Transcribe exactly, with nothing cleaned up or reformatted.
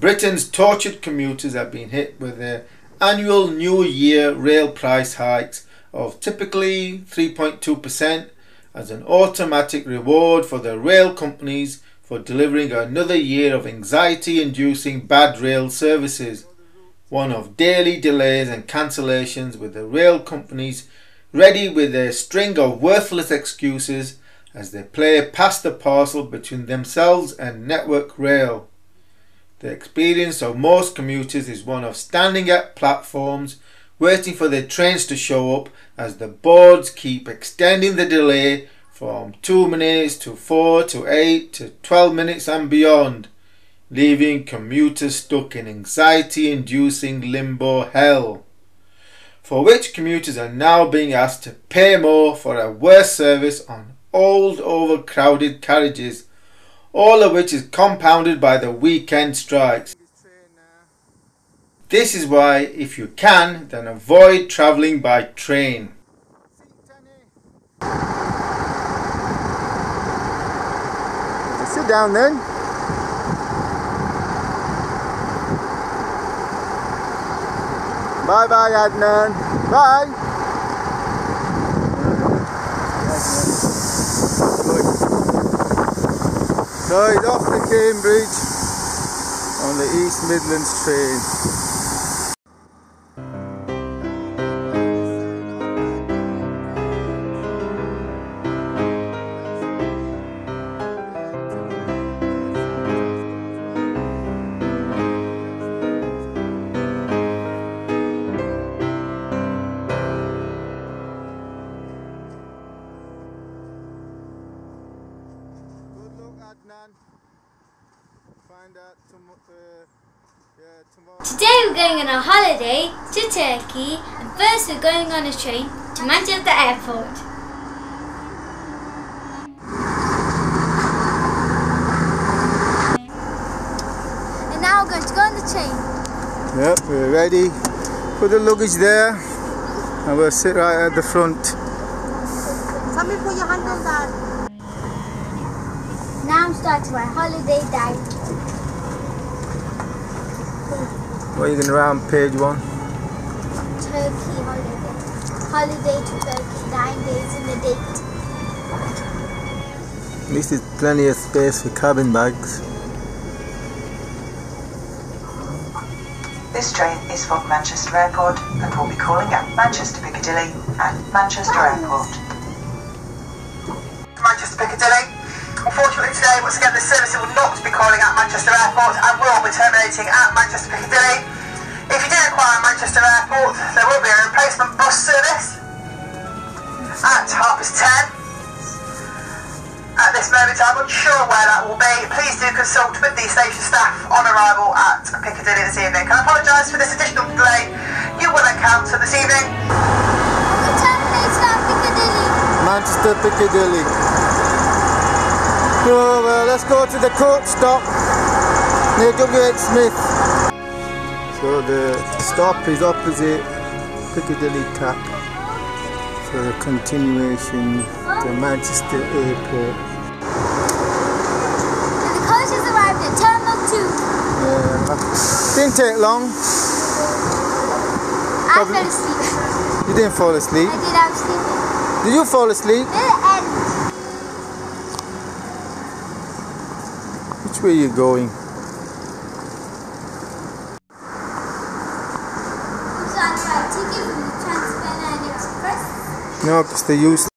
Britain's tortured commuters have been hit with their annual New Year rail price hikes of typically three point two percent as an automatic reward for the rail companies for delivering another year of anxiety-inducing bad rail services, one of daily delays and cancellations, with the rail companies ready with their string of worthless excuses as they play past the parcel between themselves and Network Rail. The experience of most commuters is one of standing at platforms waiting for their trains to show up as the boards keep extending the delay from two minutes to four to eight to twelve minutes and beyond, leaving commuters stuck in anxiety-inducing limbo hell, for which commuters are now being asked to pay more for a worse service on old overcrowded carriages, all of which is compounded by the weekend strikes. This is why, if you can, then avoid travelling by train. Sit down then. Bye bye Adnan. Bye. So he's off to Cambridge on the East Midlands train. Today we're going on a holiday to Turkey, and first we're going on a train to Manchester Airport. And now we're going to go on the train. Yep, we're ready. Put the luggage there and we'll sit right at the front. Somebody put your hand on that. Now I'm starting my holiday day. What are you going to round page one? Turkey holiday. Holiday to Turkey, nine days in a date. At least there's plenty of space for cabin bags. This train is from Manchester Airport and will be calling at Manchester Piccadilly and Manchester oh. Airport. Manchester Piccadilly. Unfortunately today, once again, this service will not be calling at Manchester Airport and will be terminating at Manchester Piccadilly. If you do require Manchester Airport, there will be a replacement bus service at half past ten. At this moment, I'm unsure where that will be. Please do consult with the station staff on arrival at Piccadilly this evening. I apologise for this additional delay you will encounter this evening. Manchester Piccadilly. Oh, well, let's go to the coach stop near W H Smith. So the stop is opposite Piccadilly Tap. So the continuation to Manchester Airport. And the coach has arrived at Terminal two. Yeah, didn't take long. I Probably. fell asleep. You didn't fall asleep? I did, I was sleeping. Did you fall asleep? At the end. Which way are you going? No, because they're useless.